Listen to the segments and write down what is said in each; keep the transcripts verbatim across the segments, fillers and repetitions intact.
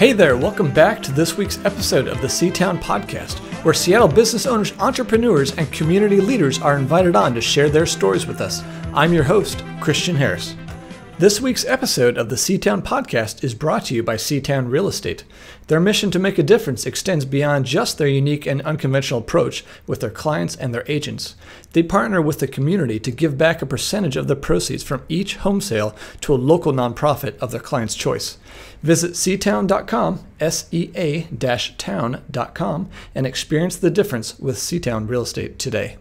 Hey there, welcome back to this week's episode of the Sea-Town Podcast, where Seattle business owners, entrepreneurs, and community leaders are invited on to share their stories with us. I'm your host, Christian Harris. This week's episode of the Sea-Town Podcast is brought to you by Sea-Town Real Estate. Their mission to make a difference extends beyond just their unique and unconventional approach with their clients and their agents. They partner with the community to give back a percentage of the proceeds from each home sale to a local nonprofit of their client's choice. Visit Sea-Town dot com, S E A dash town dot com, and experience the difference with Sea-Town Real Estate today.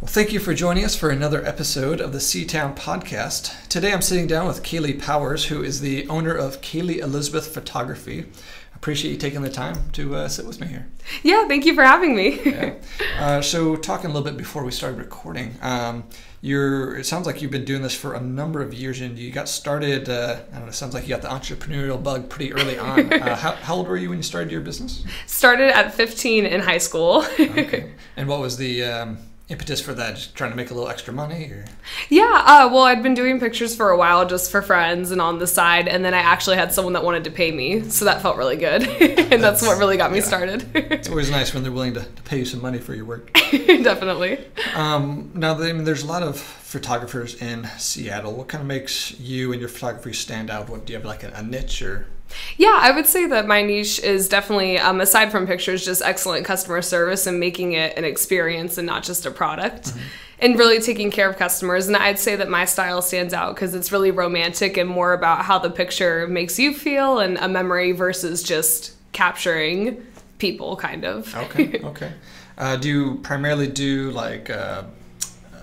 Well, thank you for joining us for another episode of the Sea-Town Podcast. Today I'm sitting down with Kailee Powers, who is the owner of Kailee Elizabeth Photography. Appreciate you taking the time to uh, sit with me here. Yeah, thank you for having me. yeah. uh, so talking a little bit before we started recording, um, you're, it sounds like you've been doing this for a number of years, and you got started, uh, I don't know, it sounds like you got the entrepreneurial bug pretty early on. uh, how, how old were you when you started your business? Started at fifteen in high school. Okay. And what was the... Um, impetus for that? Just trying to make a little extra money, or? Yeah, uh, well, I'd been doing pictures for a while just for friends and on the side, and then I actually had someone that wanted to pay me, so that felt really good. And that's, that's what really got yeah. me started. It's always nice when they're willing to, to pay you some money for your work. Definitely. Um, now, I mean, there's a lot of photographers in Seattle. What kind of makes you and your photography stand out? What, do you have like a, a niche, or? Yeah, I would say that my niche is definitely, um, aside from pictures, just excellent customer service and making it an experience and not just a product. Mm-hmm. And really taking care of customers. And I'd say that my style stands out because it's really romantic and more about how the picture makes you feel and a memory versus just capturing people, kind of. Okay, okay. Uh, do you primarily do like... Uh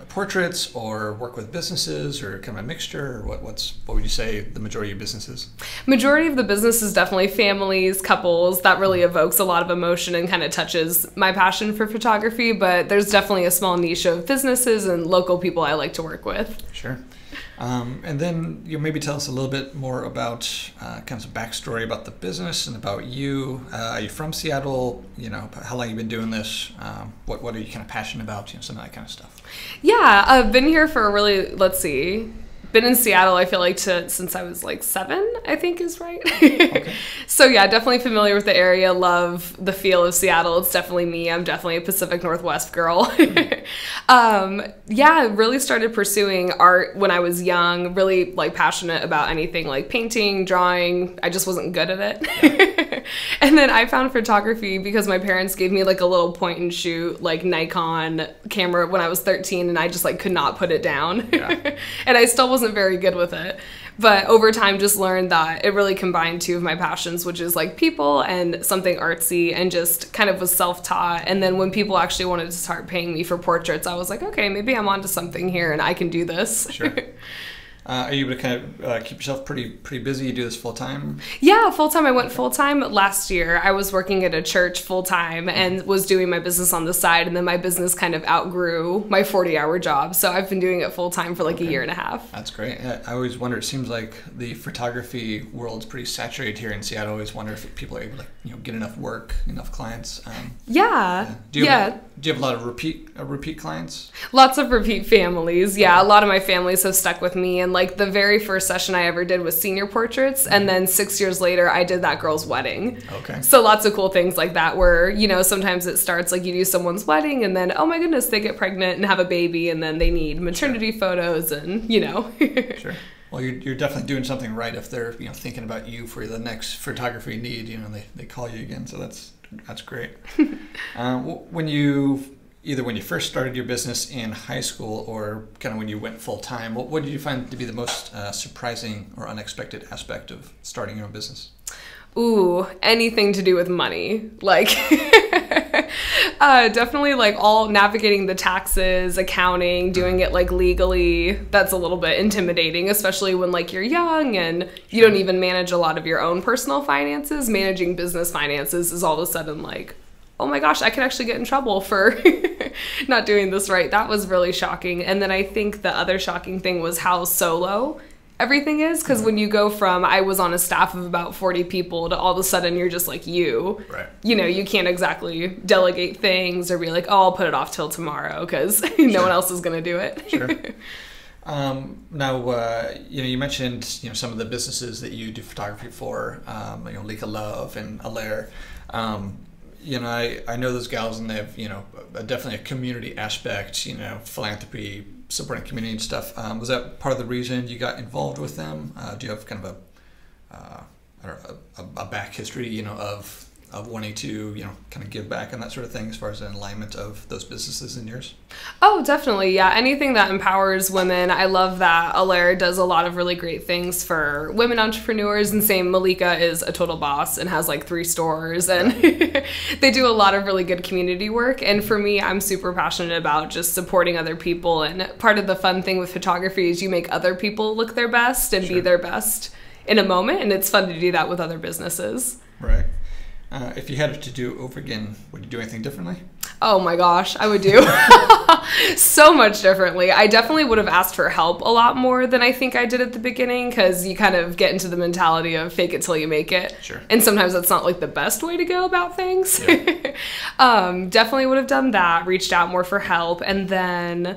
portraits, or work with businesses, or kind of a mixture, or what, what's, what would you say the majority of businesses? Majority of the business is definitely families, couples. That really evokes a lot of emotion and kind of touches my passion for photography, but there's definitely a small niche of businesses and local people I like to work with. Sure. Um, and then you maybe tell us a little bit more about uh, kind of some backstory about the business and about you. Uh, are you from Seattle? You know, how long have you been doing this? Um, what what are you kind of passionate about? You know, some of that kind of stuff. Yeah, I've been here for a really, let's see, been in Seattle, I feel like, to, since I was like seven, I think is right. Okay. So yeah, definitely familiar with the area, love the feel of Seattle. It's definitely me. I'm definitely a Pacific Northwest girl. Mm. um, yeah, really started pursuing art when I was young, really like passionate about anything like painting, drawing. I just wasn't good at it. Yeah. And then I found photography because my parents gave me like a little point and shoot, like Nikon camera when I was thirteen, and I just like could not put it down. Yeah. And I still wasn't very good with it, but over time just learned that it really combined two of my passions, which is like people and something artsy, and just kind of was self-taught. And then when people actually wanted to start paying me for portraits, I was like, okay, maybe I'm onto something here and I can do this. Sure. Uh, are you able to kind of uh, keep yourself pretty pretty busy? You do this full-time? Yeah, full-time. I went full-time last year. I was working at a church full-time and was doing my business on the side, and then my business kind of outgrew my forty-hour job, so I've been doing it full-time for like okay. a year and a half. That's great. I always wonder, it seems like the photography world's pretty saturated here in Seattle. I always wonder if people are able to, you know, get enough work, enough clients. Um, yeah. yeah. Do you yeah. Have, do you have a lot of repeat uh, repeat clients? Lots of repeat families, yeah. A lot of my families have stuck with me, and like the very first session I ever did was senior portraits, and then six years later I did that girl's wedding. Okay. So lots of cool things like that where, you know, sometimes it starts like you do someone's wedding, and then, oh my goodness, they get pregnant and have a baby, and then they need maternity sure. photos, and you know. Sure. Well, you're, you're definitely doing something right if they're, you know, thinking about you for the next photography need, you know, they, they call you again, so that's that's great. uh, when you either when you first started your business in high school or kind of when you went full-time, what, what did you find to be the most uh, surprising or unexpected aspect of starting your own business? Ooh, anything to do with money. Like, uh, definitely like all navigating the taxes, accounting, doing it like legally. That's a little bit intimidating, especially when like you're young and you don't even manage a lot of your own personal finances. Managing business finances is all of a sudden like, oh my gosh, I could actually get in trouble for not doing this right. That was really shocking. And then I think the other shocking thing was how solo everything is, because when you go from I was on a staff of about forty people to all of a sudden you're just like you, right. you know, you can't exactly delegate things or be like, oh, I'll put it off till tomorrow because no sure. one else is going to do it. Sure. Um, now, uh, you know, you mentioned, you know, some of the businesses that you do photography for, um, you know, Malika Love and Allaire. Um, you know, I, I know those gals, and they have, you know, a, definitely a community aspect, you know, philanthropy, supporting community and stuff. Um, was that part of the reason you got involved with them? Uh, do you have kind of a, uh, I don't know, a, a back history, you know, of, of wanting to, you know, kind of give back and that sort of thing, as far as an alignment of those businesses and yours? Oh, definitely. Yeah. Anything that empowers women. I love that. Allaire does a lot of really great things for women entrepreneurs, and same, Malika is a total boss and has like three stores, and they do a lot of really good community work. And for me, I'm super passionate about just supporting other people. And part of the fun thing with photography is you make other people look their best and sure. be their best in a moment. And it's fun to do that with other businesses. Right. Uh, if you had it to do over again, would you do anything differently? Oh my gosh, I would do so much differently. I definitely would have asked for help a lot more than I think I did at the beginning, because you kind of get into the mentality of fake it till you make it. Sure. And sometimes that's not like the best way to go about things. Yeah. um, definitely would have done that, reached out more for help, and then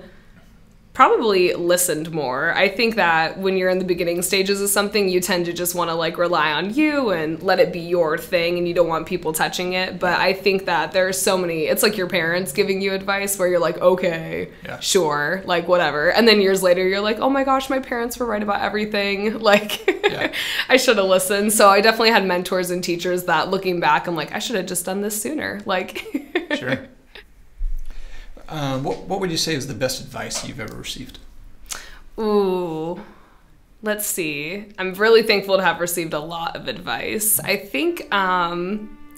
probably listened more. I think that when you're in the beginning stages of something, you tend to just want to like rely on you and let it be your thing, and you don't want people touching it. But I think that there are so many, it's like your parents giving you advice where you're like, okay, yeah. sure, like whatever. And then years later, you're like, oh my gosh, my parents were right about everything. Like yeah. I should have listened. So I definitely had mentors and teachers that, looking back, I'm like, I should have just done this sooner. Like sure. Um, what, what would you say is the best advice you've ever received? Ooh, let's see. I'm really thankful to have received a lot of advice. I think, um,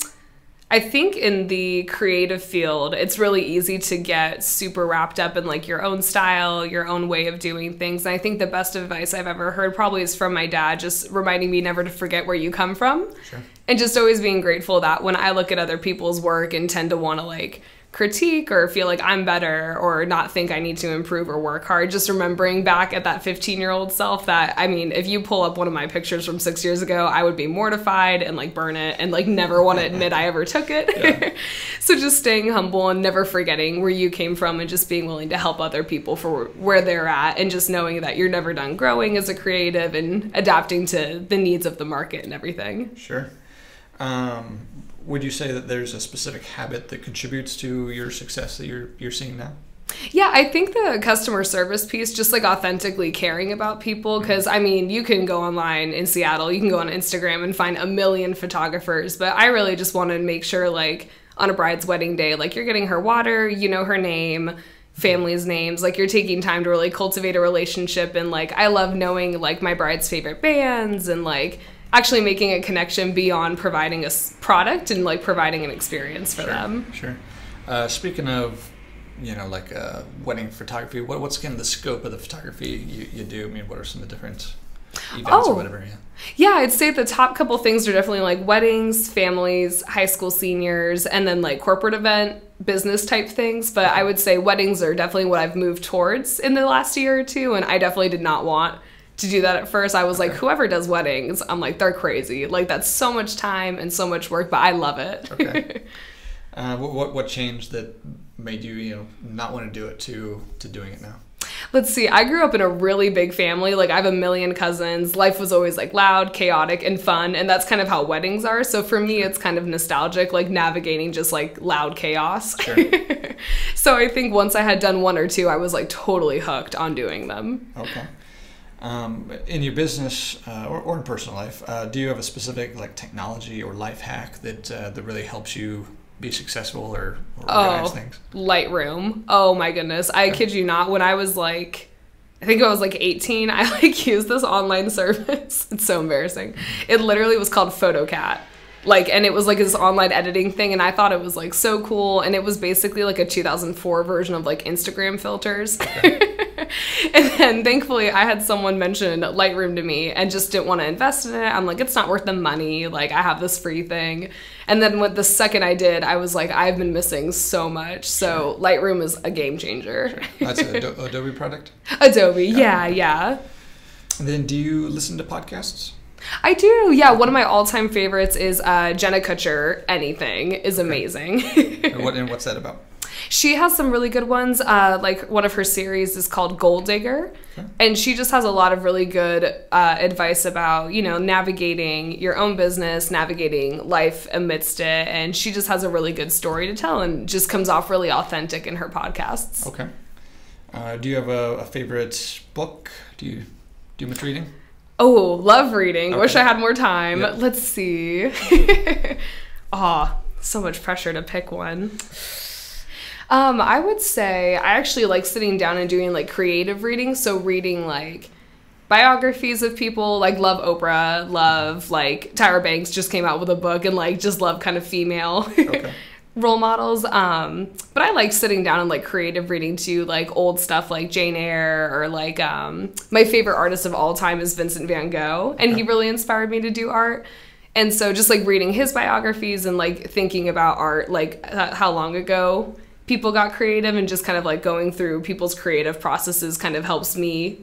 I think in the creative field, it's really easy to get super wrapped up in like your own style, your own way of doing things. And I think the best advice I've ever heard probably is from my dad, just reminding me never to forget where you come from. Sure. And just always being grateful that when I look at other people's work and tend to want to like critique or feel like I'm better or not think I need to improve or work hard, just remembering back at that fifteen year old self that, I mean, if you pull up one of my pictures from six years ago, I would be mortified and like burn it and like never want to admit I ever took it. Yeah. So just staying humble and never forgetting where you came from, and just being willing to help other people for where they're at, and just knowing that you're never done growing as a creative and adapting to the needs of the market and everything. Sure. Um, would you say that there's a specific habit that contributes to your success that you're, you're seeing now? Yeah, I think the customer service piece, just like authentically caring about people, because I mean, you can go online in Seattle, you can go on Instagram and find a million photographers, but I really just want to make sure, like on a bride's wedding day, like you're getting her water, you know her name, family's names, like you're taking time to really cultivate a relationship. And like, I love knowing like my bride's favorite bands, and like actually making a connection beyond providing a product and like providing an experience for sure, them. Sure. Uh, speaking of, you know, like uh, wedding photography, what, what's kind of the scope of the photography you, you do? I mean, what are some of the different events oh. or whatever? Yeah. Yeah, I'd say the top couple things are definitely like weddings, families, high school seniors, and then like corporate event, business type things. But I would say weddings are definitely what I've moved towards in the last year or two. And I definitely did not want to do that at first. I was okay. like, whoever does weddings, I'm like, they're crazy. Like, that's so much time and so much work, but I love it. Okay. Uh, what, what changed that made you, you know, not want to do it to, to doing it now? Let's see. I grew up in a really big family. Like, I have a million cousins. Life was always like loud, chaotic, and fun. And that's kind of how weddings are. So for me, it's kind of nostalgic, like navigating just like loud chaos. Sure. So I think once I had done one or two, I was like totally hooked on doing them. Okay. Um, in your business uh, or, or in personal life, uh, do you have a specific like technology or life hack that uh, that really helps you be successful or, or oh, organize things? Lightroom. Oh my goodness. I kid you not. When I was like, I think I was like eighteen, I like used this online service. It's so embarrassing. It literally was called PhotoCat. Like, and it was like this online editing thing, and I thought it was like so cool, and it was basically like a two thousand four version of like Instagram filters. Okay. And then thankfully I had someone mention Lightroom to me and just didn't want to invest in it. I'm like, it's not worth the money. Like, I have this free thing. And then with the second I did, I was like, I've been missing so much. So sure. Lightroom is a game changer. Sure. That's an Ado Adobe product? Adobe. Yeah. Yeah. And then do you listen to podcasts? I do. Yeah. One of my all-time favorites is uh, Jenna Kutcher. Anything is amazing. And, what, and what's that about? She has some really good ones. Uh, like one of her series is called Gold Digger. Okay. And she just has a lot of really good uh, advice about, you know, navigating your own business, navigating life amidst it. And she just has a really good story to tell and just comes off really authentic in her podcasts. Okay. Uh, do you have a, a favorite book? Do you do much reading? Oh, love reading. Okay. Wish I had more time. Yep. Let's see. Aw, oh, so much pressure to pick one. Um, I would say I actually like sitting down and doing like creative reading. So reading like biographies of people, like love Oprah, love like Tyra Banks just came out with a book, and like just love kind of female okay. role models. Um, but I like sitting down and like creative reading too, like old stuff like Jane Eyre, or like um, my favorite artist of all time is Vincent Van Gogh, and okay. he really inspired me to do art. And so just like reading his biographies and like thinking about art, like uh, how long ago people got creative, and just kind of like going through people's creative processes kind of helps me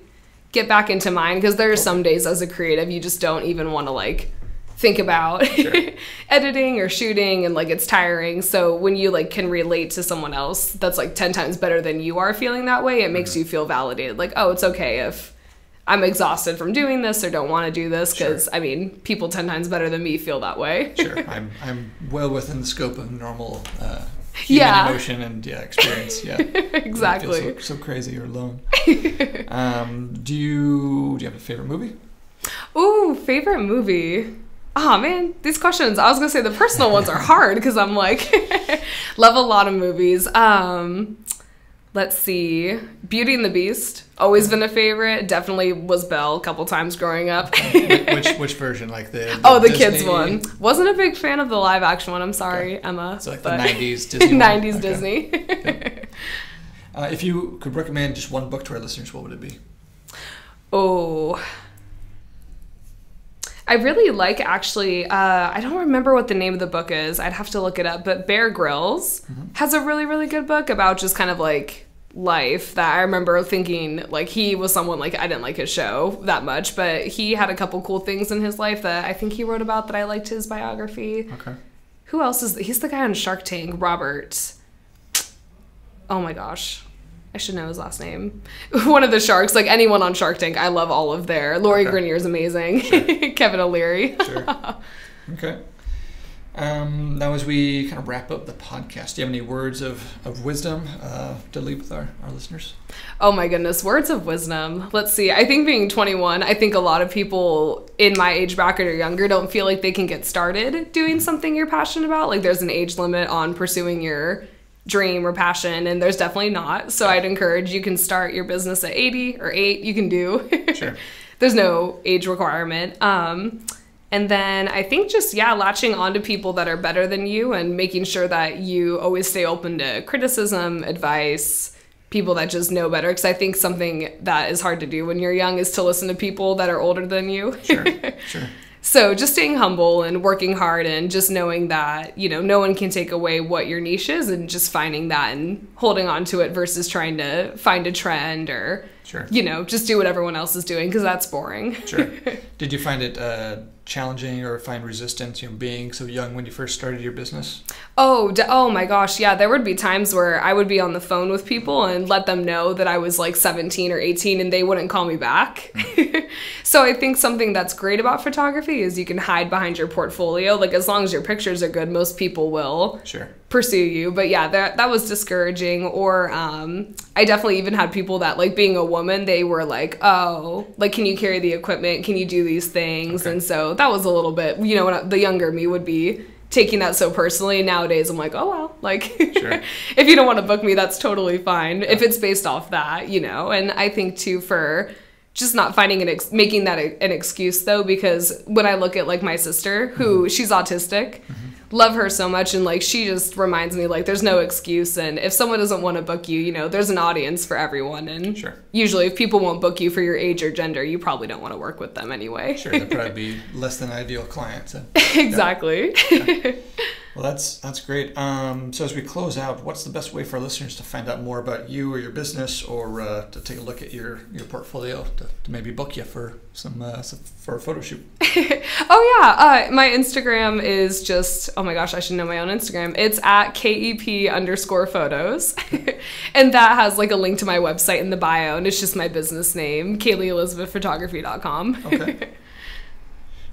get back into mine, because there are some days as a creative you just don't even want to like think about sure. editing or shooting, and like it's tiring. So when you like can relate to someone else that's like ten times better than you are feeling that way, it makes mm-hmm. you feel validated, like, oh, it's okay if I'm exhausted from doing this or don't want to do this, because, sure. I mean, people ten times better than me feel that way. Sure. I'm, I'm well within the scope of normal uh, human yeah. emotion and yeah, experience. Yeah, exactly. I feel so, so crazy or alone. um, do you do you have a favorite movie? Ooh, favorite movie. Oh, man, these questions. I was going to say the personal ones are hard, because I'm like, love a lot of movies. Um... Let's see. Beauty and the Beast. Always been a favorite. Definitely was Belle a couple times growing up. which which version? Like the, the Oh, the Disney? Kids one. Wasn't a big fan of the live action one. I'm sorry, okay. Emma. So like the nineties Disney nineties one. Disney. Okay. uh, if you could recommend just one book to our listeners, what would it be? Oh. I really like, actually, uh, I don't remember what the name of the book is. I'd have to look it up. But Bear Grylls mm-hmm. has a really, really good book about just kind of like life, that I remember thinking like he was someone like I didn't like his show that much, but he had a couple cool things in his life that I think he wrote about that I liked his biography. Okay. Who else is, he's the guy on Shark Tank, Robert. Oh my gosh. I should know his last name. One of the sharks, like anyone on Shark Tank, I love all of their. Lori okay. Grenier's amazing. Sure. Kevin O'Leary. Sure. Okay. Um, now, as we kind of wrap up the podcast, do you have any words of, of wisdom uh, to leave with our, our listeners? Oh, my goodness. Words of wisdom. Let's see. I think being twenty-one, I think a lot of people in my age bracket or younger don't feel like they can get started doing something you're passionate about. Like there's an age limit on pursuing your dream or passion, and there's definitely not. So I'd encourage you can start your business at eighty or eight. You can do. Sure. There's no age requirement. Um, and then I think just, yeah, latching on to people that are better than you and making sure that you always stay open to criticism, advice, people that just know better. Because I think something that is hard to do when you're young is to listen to people that are older than you. Sure, sure. So just staying humble and working hard and just knowing that, you know, no one can take away what your niche is, and just finding that and holding on to it versus trying to find a trend or, sure. you know, just do what everyone else is doing, because that's boring. Sure. Did you find it uh, challenging or find resistance, you know, being so young when you first started your business? Oh, oh my gosh. Yeah, there would be times where I would be on the phone with people and let them know that I was like seventeen or eighteen and they wouldn't call me back. Mm. So I think something that's great about photography is you can hide behind your portfolio. Like as long as your pictures are good, most people will sure. pursue you. But yeah, that, that was discouraging. Or um, I definitely even had people that like being a woman, they were like, oh, like, can you carry the equipment? Can you do these things? Okay. And so that was a little bit, you know, when I, the younger me would be taking that so personally. Nowadays, I'm like, oh, well, like, sure. if you don't want to book me, that's totally fine. Yeah. If it's based off that, you know. And I think too, for just not finding an ex making that a an excuse though, because when I look at like my sister, who mm-hmm. she's autistic, mm-hmm. love her so much, and like she just reminds me like there's no excuse, and if someone doesn't want to book you, you know, there's an audience for everyone, and sure. usually if people won't book you for your age or gender, you probably don't want to work with them anyway. Sure, they'd probably be less than ideal clients. So. Exactly. Yeah. Yeah. Well, that's that's great. Um, so as we close out, what's the best way for our listeners to find out more about you or your business, or uh, to take a look at your, your portfolio, to, to maybe book you for some, uh, some for a photo shoot? Oh yeah, uh, my Instagram is just, oh my gosh, I should know my own Instagram. It's at K E P underscore photos, and that has like a link to my website in the bio, and it's just my business name, Kailee Elizabeth Photography dot com. Okay.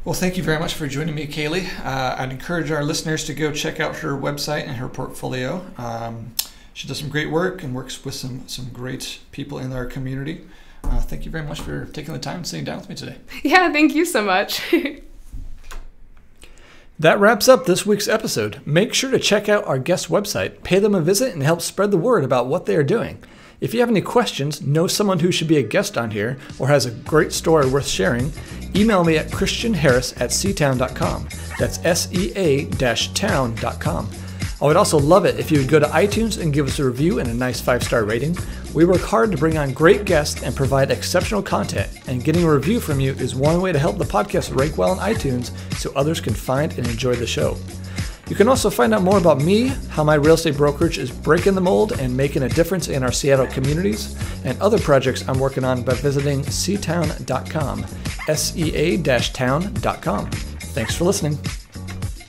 Well, thank you very much for joining me, Kailee. Uh, I'd encourage our listeners to go check out her website and her portfolio. Um, she does some great work and works with some, some great people in our community. Uh, thank you very much for taking the time and sitting down with me today. Yeah, thank you so much. That wraps up this week's episode. Make sure to check out our guest website, pay them a visit, and help spread the word about what they are doing. If you have any questions, know someone who should be a guest on here, or has a great story worth sharing, email me at christian harris at sea town dot com. That's S E A town dot com. I would also love it if you would go to iTunes and give us a review and a nice five-star rating. We work hard to bring on great guests and provide exceptional content, and getting a review from you is one way to help the podcast rank well on iTunes so others can find and enjoy the show. You can also find out more about me, how my real estate brokerage is breaking the mold and making a difference in our Seattle communities, and other projects I'm working on by visiting sea town dot com, S E A town dot com. Thanks for listening.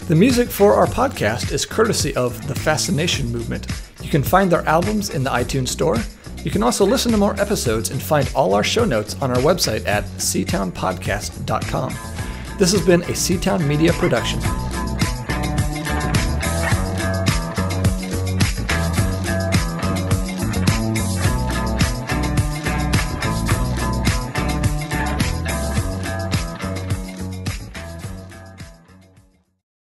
The music for our podcast is courtesy of The Fascination Movement. You can find their albums in the iTunes store. You can also listen to more episodes and find all our show notes on our website at sea town podcast dot com. This has been a Seatown Media production.